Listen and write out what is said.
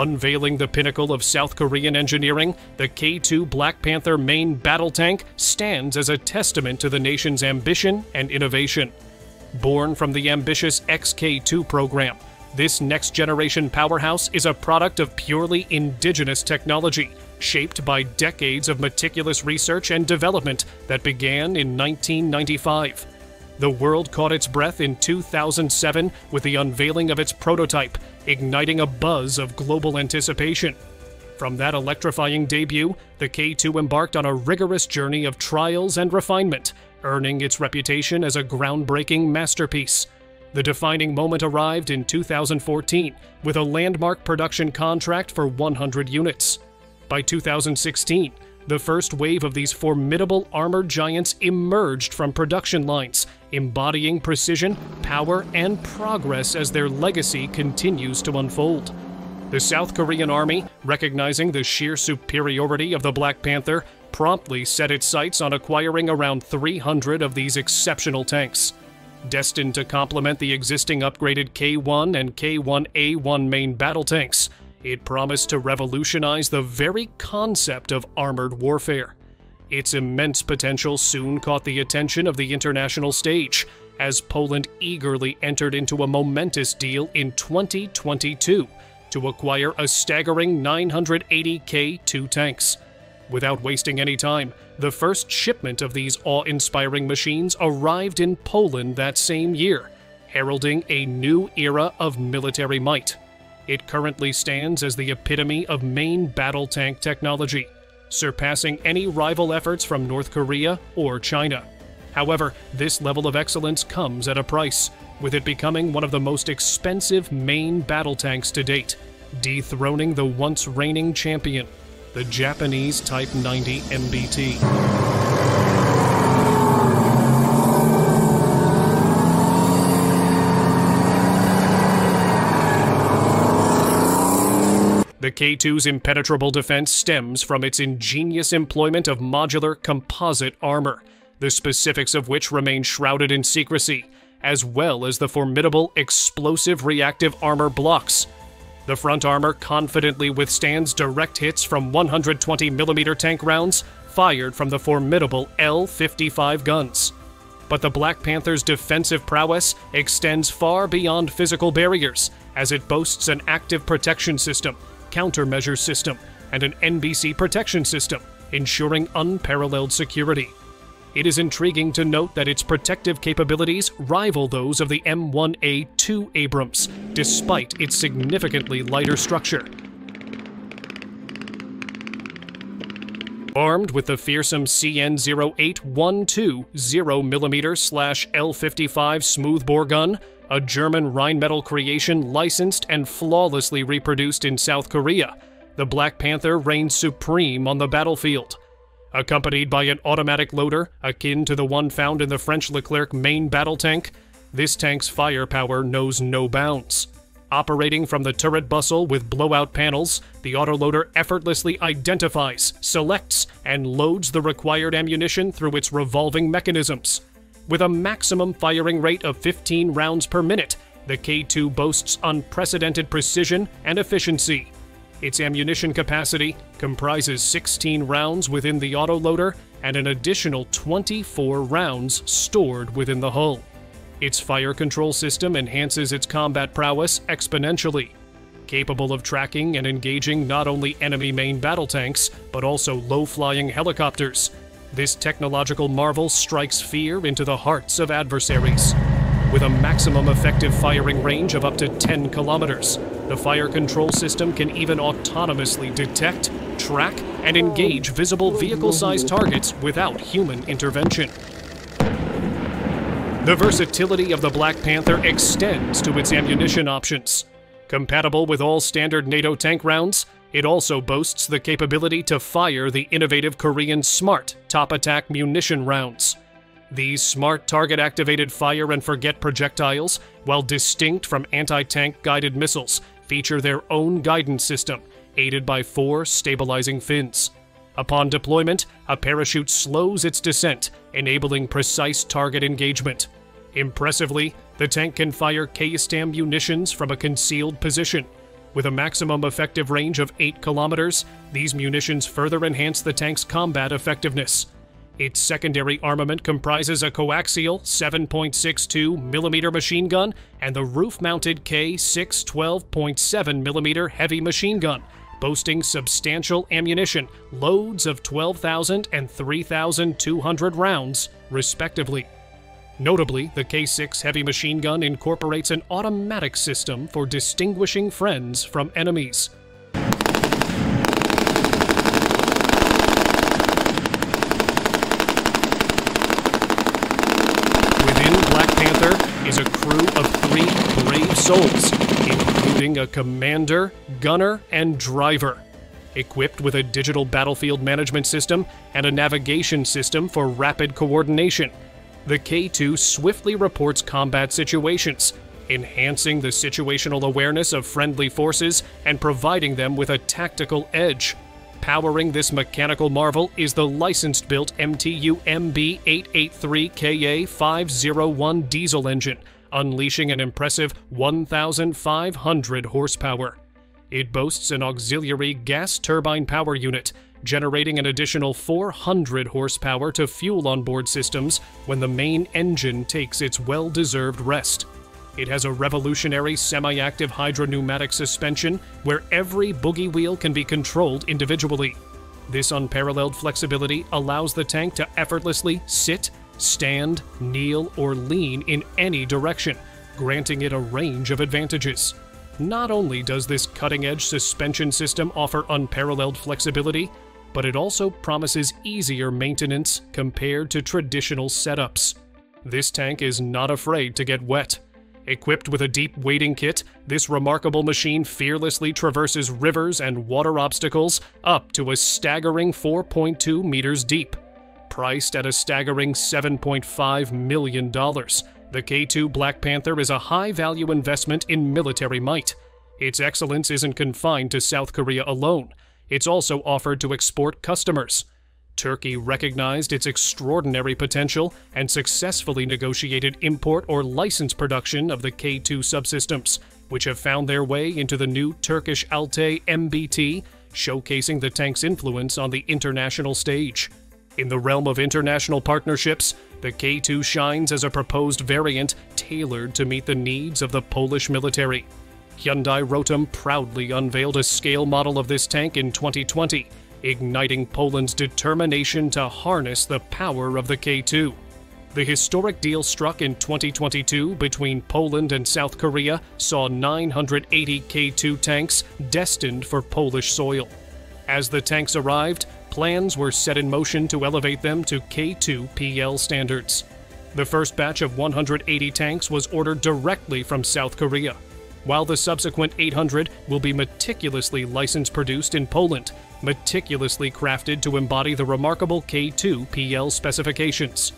Unveiling the pinnacle of South Korean engineering, the K2 Black Panther main battle tank stands as a testament to the nation's ambition and innovation. Born from the ambitious XK2 program, this next-generation powerhouse is a product of purely indigenous technology, shaped by decades of meticulous research and development that began in 1995. The world caught its breath in 2007 with the unveiling of its prototype, igniting a buzz of global anticipation. From that electrifying debut, the K2 embarked on a rigorous journey of trials and refinement, earning its reputation as a groundbreaking masterpiece. The defining moment arrived in 2014 with a landmark production contract for 100 units. By 2016, the first wave of these formidable armored giants emerged from production lines, embodying precision, power, and progress as their legacy continues to unfold. The South Korean Army, recognizing the sheer superiority of the Black Panther, promptly set its sights on acquiring around 300 of these exceptional tanks. Destined to complement the existing upgraded K1 and K1A1 main battle tanks, it promised to revolutionize the very concept of armored warfare. Its immense potential soon caught the attention of the international stage, as Poland eagerly entered into a momentous deal in 2022 to acquire a staggering 980 K2 tanks. Without wasting any time, the first shipment of these awe-inspiring machines arrived in Poland that same year, heralding a new era of military might. It currently stands as the epitome of main battle tank technology, surpassing any rival efforts from North Korea or China. However, this level of excellence comes at a price, with it becoming one of the most expensive main battle tanks to date, dethroning the once reigning champion, the Japanese Type 90 MBT. The K2's impenetrable defense stems from its ingenious employment of modular composite armor, the specifics of which remain shrouded in secrecy, as well as the formidable explosive reactive armor blocks. The front armor confidently withstands direct hits from 120mm tank rounds fired from the formidable L-55 guns. But the Black Panther's defensive prowess extends far beyond physical barriers, as it boasts an active protection system, countermeasure system, and an NBC protection system, ensuring unparalleled security. It is intriguing to note that its protective capabilities rival those of the M1A2 Abrams, despite its significantly lighter structure. Armed with the fearsome CN08120mm/L55 smoothbore gun, a German Rheinmetall creation licensed and flawlessly reproduced in South Korea, the Black Panther reigns supreme on the battlefield. Accompanied by an automatic loader akin to the one found in the French Leclerc main battle tank, this tank's firepower knows no bounds. Operating from the turret bustle with blowout panels, the autoloader effortlessly identifies, selects, and loads the required ammunition through its revolving mechanisms. With a maximum firing rate of 15 rounds per minute, the K2 boasts unprecedented precision and efficiency. Its ammunition capacity comprises 16 rounds within the autoloader and an additional 24 rounds stored within the hull. Its fire control system enhances its combat prowess exponentially, capable of tracking and engaging not only enemy main battle tanks, but also low-flying helicopters. This technological marvel strikes fear into the hearts of adversaries. With a maximum effective firing range of up to 10 kilometers, the fire control system can even autonomously detect, track, and engage visible vehicle-sized targets without human intervention. The versatility of the Black Panther extends to its ammunition options. Compatible with all standard NATO tank rounds, it also boasts the capability to fire the innovative Korean SMART top attack munition rounds. These smart target-activated fire-and-forget projectiles, while distinct from anti-tank guided missiles, feature their own guidance system, aided by 4 stabilizing fins. Upon deployment, a parachute slows its descent, enabling precise target engagement. Impressively, the tank can fire K-STAM munitions from a concealed position, With a maximum effective range of 8 kilometers, these munitions further enhance the tank's combat effectiveness. Its secondary armament comprises a coaxial 7.62mm machine gun and the roof-mounted K6 12.7mm heavy machine gun, boasting substantial ammunition, loads of 12,000 and 3,200 rounds, respectively. Notably, the K6 heavy machine gun incorporates an automatic system for distinguishing friends from enemies. Within Black Panther is a crew of 3 brave souls, including a commander, gunner, and driver. Equipped with a digital battlefield management system and a navigation system for rapid coordination, the K2 swiftly reports combat situations, enhancing the situational awareness of friendly forces and providing them with a tactical edge. Powering this mechanical marvel is the licensed-built MTU MB883KA501 diesel engine, unleashing an impressive 1,500 horsepower. It boasts an auxiliary gas turbine power unit, generating an additional 400 horsepower to fuel onboard systems when the main engine takes its well-deserved rest. It has a revolutionary semi-active hydropneumatic suspension where every boogie wheel can be controlled individually. This unparalleled flexibility allows the tank to effortlessly sit, stand, kneel, or lean in any direction, granting it a range of advantages. Not only does this cutting-edge suspension system offer unparalleled flexibility, but it also promises easier maintenance compared to traditional setups. This tank is not afraid to get wet. Equipped with a deep wading kit, this remarkable machine fearlessly traverses rivers and water obstacles up to a staggering 4.2 meters deep. Priced at a staggering $7.5 million, the K2 Black Panther is a high-value investment in military might. Its excellence isn't confined to South Korea alone. It's also offered to export customers. Turkey recognized its extraordinary potential and successfully negotiated import or license production of the K2 subsystems, which have found their way into the new Turkish Altay MBT, showcasing the tank's influence on the international stage. In the realm of international partnerships, the K2 shines as a proposed variant tailored to meet the needs of the Polish military. Hyundai Rotem proudly unveiled a scale model of this tank in 2020, igniting Poland's determination to harness the power of the K2. The historic deal struck in 2022 between Poland and South Korea saw 980 K2 tanks destined for Polish soil. As the tanks arrived, plans were set in motion to elevate them to K2 PL standards. The first batch of 180 tanks was ordered directly from South Korea, while the subsequent 800 will be meticulously license-produced in Poland, meticulously crafted to embody the remarkable K2 PL specifications.